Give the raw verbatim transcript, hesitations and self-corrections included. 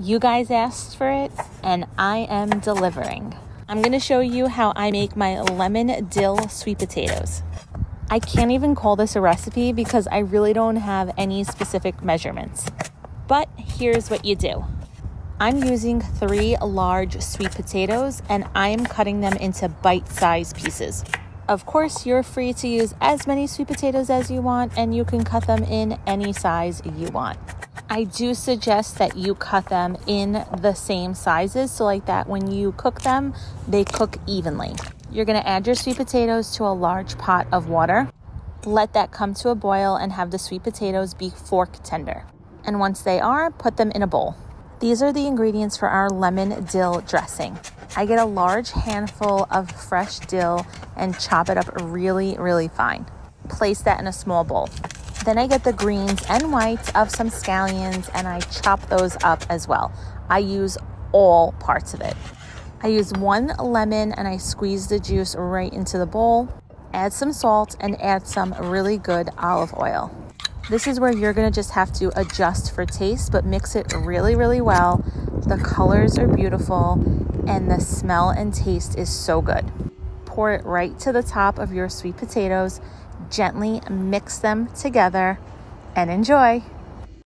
You guys asked for it, and I am delivering. I'm going to show you how I make my lemon dill sweet potatoes. I can't even call this a recipe because I really don't have any specific measurements. But here's what you do. I'm using three large sweet potatoes and I'm cutting them into bite-sized pieces. Of course, you're free to use as many sweet potatoes as you want and you can cut them in any size you want. I do suggest that you cut them in the same sizes, so like that when you cook them, they cook evenly. You're going to add your sweet potatoes to a large pot of water. Let that come to a boil and have the sweet potatoes be fork tender. And once they are, put them in a bowl. These are the ingredients for our lemon dill dressing. I get a large handful of fresh dill and chop it up really, really fine. Place that in a small bowl. Then I get the greens and whites of some scallions and I chop those up as well. I use all parts of it. I use one lemon and I squeeze the juice right into the bowl, add some salt and add some really good olive oil. This is where you're gonna just have to adjust for taste, but mix it really, really well. The colors are beautiful and the smell and taste is so good. Pour it right to the top of your sweet potatoes, gently mix them together and enjoy.